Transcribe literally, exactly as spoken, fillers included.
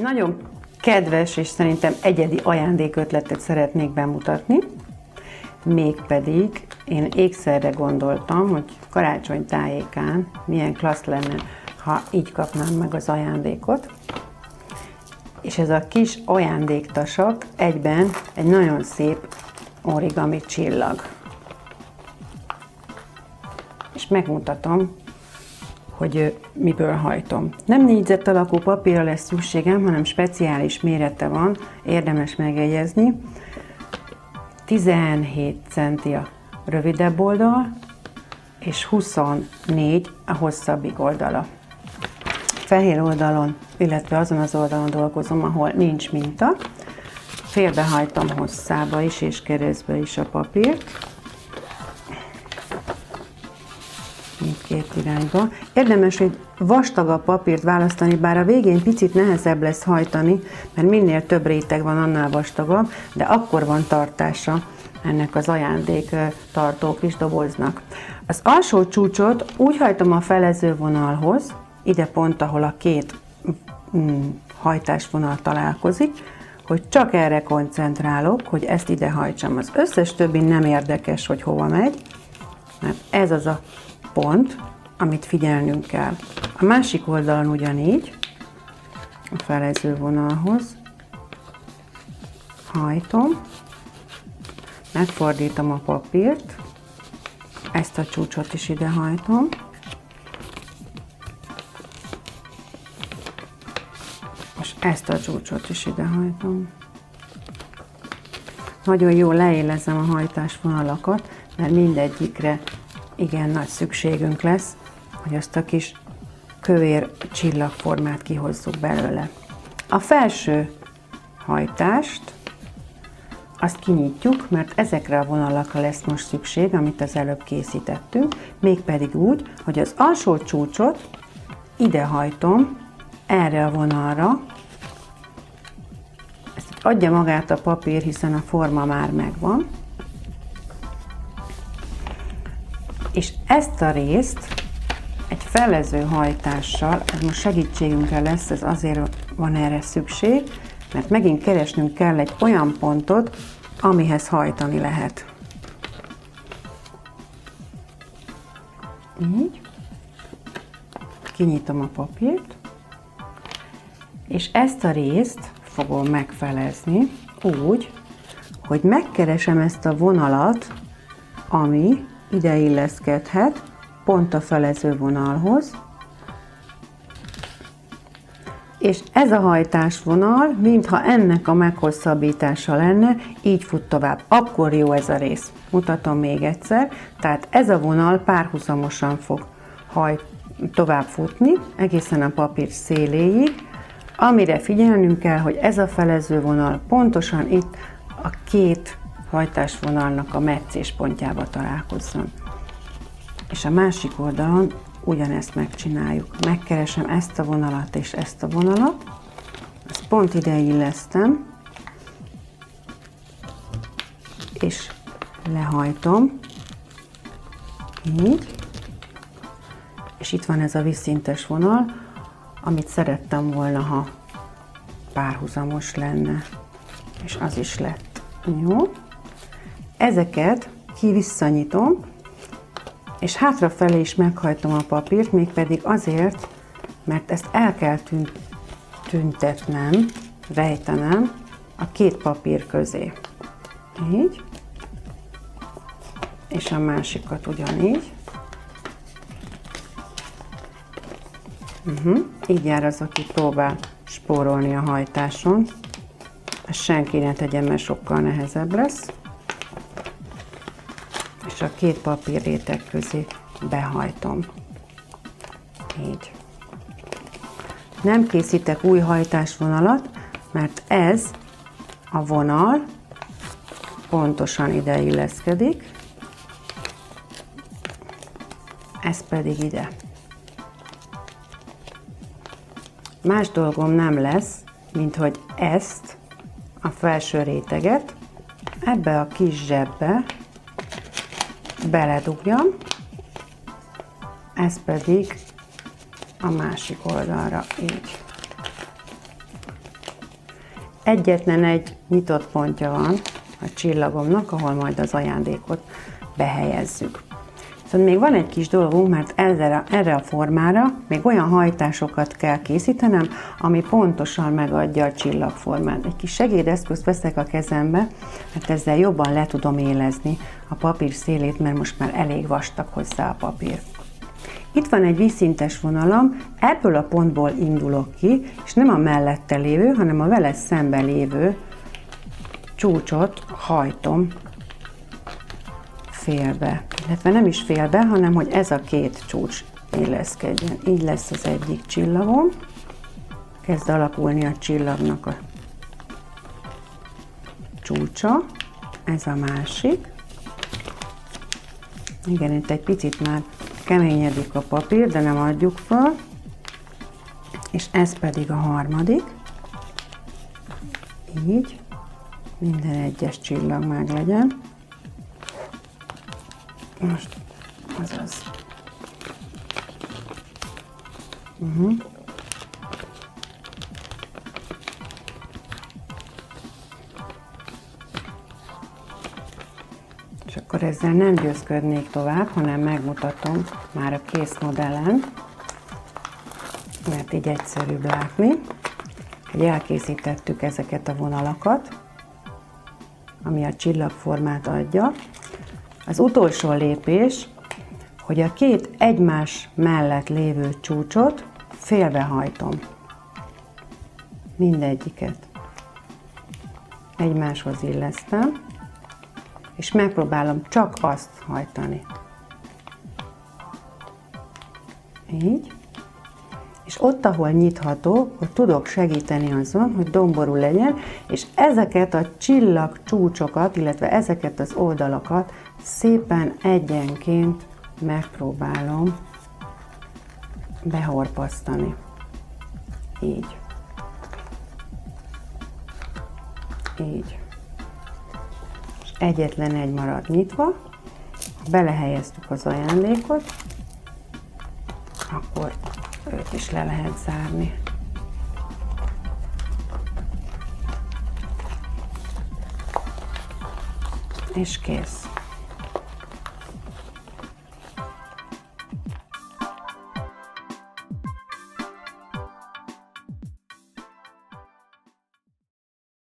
Egy nagyon kedves és szerintem egyedi ajándékötletet szeretnék bemutatni, mégpedig én ékszerre gondoltam, hogy karácsony tájékán milyen klassz lenne, ha így kapnám meg az ajándékot. És ez a kis ajándéktasak egyben egy nagyon szép origami csillag. És megmutatom, hogy miből hajtom. Nem négyzet alakú papírra lesz szükségem, hanem speciális mérete van, érdemes megjegyezni. tizenhét centi a rövidebb oldal, és huszonnégy a hosszabbik oldala. Fehér oldalon, illetve azon az oldalon dolgozom, ahol nincs minta. Félbehajtom hosszába is, és keresztbe is a papírt. Mindkét irányba. Érdemes, hogy vastagabb papírt választani, bár a végén picit nehezebb lesz hajtani, mert minél több réteg van, annál vastagabb, de akkor van tartása ennek az ajándék tartók is doboznak. Az alsó csúcsot úgy hajtom a felező vonalhoz, ide pont, ahol a két mm, hajtásvonal találkozik, hogy csak erre koncentrálok, hogy ezt ide hajtsam. Az összes többi nem érdekes, hogy hova megy, mert ez az a pont, amit figyelnünk kell. A másik oldalon ugyanígy, a felező vonalhoz hajtom, megfordítom a papírt, ezt a csúcsot is ide hajtom, és ezt a csúcsot is ide hajtom. Nagyon jól leélezem a hajtásvonalakat, mert mindegyikre igen nagy szükségünk lesz, hogy azt a kis kövér csillagformát kihozzuk belőle. A felső hajtást azt kinyitjuk, mert ezekre a vonalakra lesz most szükség, amit az előbb készítettünk, mégpedig úgy, hogy az alsó csúcsot ide hajtom, erre a vonalra. Ezt adja magát a papír, hiszen a forma már megvan. És ezt a részt egy felező hajtással, ez most segítségünkre lesz, ez azért van erre szükség, mert megint keresnünk kell egy olyan pontot, amihez hajtani lehet. Így. Kinyitom a papírt, és ezt a részt fogom megfelezni úgy, hogy megkeresem ezt a vonalat, ami ide illeszkedhet, pont a felező vonalhoz, és ez a hajtásvonal, mintha ennek a meghosszabbítása lenne, így fut tovább. Akkor jó ez a rész. Mutatom még egyszer. Tehát ez a vonal párhuzamosan fog hajt, tovább futni, egészen a papír széléig. Amire figyelnünk kell, hogy ez a felező vonal pontosan itt a két hajtásvonalnak a metszés pontjába találkozzon. És a másik oldalon ugyanezt megcsináljuk. Megkeresem ezt a vonalat és ezt a vonalat. Ezt pont ide illesztem, és lehajtom. Így. És itt van ez a vízszintes vonal, amit szerettem volna, ha párhuzamos lenne. És az is lett. Jó. Ezeket kivisszanyitom, és hátrafelé is meghajtom a papírt, mégpedig azért, mert ezt el kell tüntetnem, rejtenem a két papír közé. Így. És a másikat ugyanígy. Uh-huh. Így jár az, aki próbál spórolni a hajtáson. Ezt senki ne tegyen, mert sokkal nehezebb lesz. És a két papír réteg közé behajtom. Így. Nem készítek új hajtásvonalat, mert ez a vonal pontosan ide illeszkedik, ez pedig ide. Más dolgom nem lesz, mint hogy ezt a felső réteget ebbe a kis zsebbe beledugjam, ez pedig a másik oldalra, így. Egyetlen egy nyitott pontja van a csillagomnak, ahol majd az ajándékot behelyezzük. Szóval még van egy kis dolgunk, mert erre, erre a formára még olyan hajtásokat kell készítenem, ami pontosan megadja a csillagformát. Egy kis segédeszközt veszek a kezembe, mert ezzel jobban le tudom élezni a papír szélét, mert most már elég vastag hozzá a papír. Itt van egy vízszintes vonalam, ebből a pontból indulok ki, és nem a mellette lévő, hanem a vele szemben lévő csúcsot hajtom félbe. Illetve nem is félbe, hanem hogy ez a két csúcs illeszkedjen. Így lesz az egyik csillagom. Kezd alakulni a csillagnak a csúcsa. Ez a másik. Igen, itt egy picit már keményedik a papír, de nem adjuk fel. És ez pedig a harmadik. Így. Minden egyes csillag meg legyen. Most az az. Uh-huh. És akkor ezzel nem győzködnék tovább, hanem megmutatom már a kész modellen, mert így egyszerűbb látni, hogy elkészítettük ezeket a vonalakat, ami a csillagformát adja. Az utolsó lépés, hogy a két egymás mellett lévő csúcsot félbehajtom. Mindegyiket egymáshoz illesztem, és megpróbálom csak azt hajtani. Így. És ott, ahol nyitható, ott tudok segíteni azon, hogy domború legyen, és ezeket a csillagcsúcsokat, illetve ezeket az oldalakat szépen egyenként megpróbálom behorpasztani. Így. Így. És egyetlen egy marad nyitva. Ha belehelyeztük az ajándékot, akkor őt is le lehet zárni. És kész.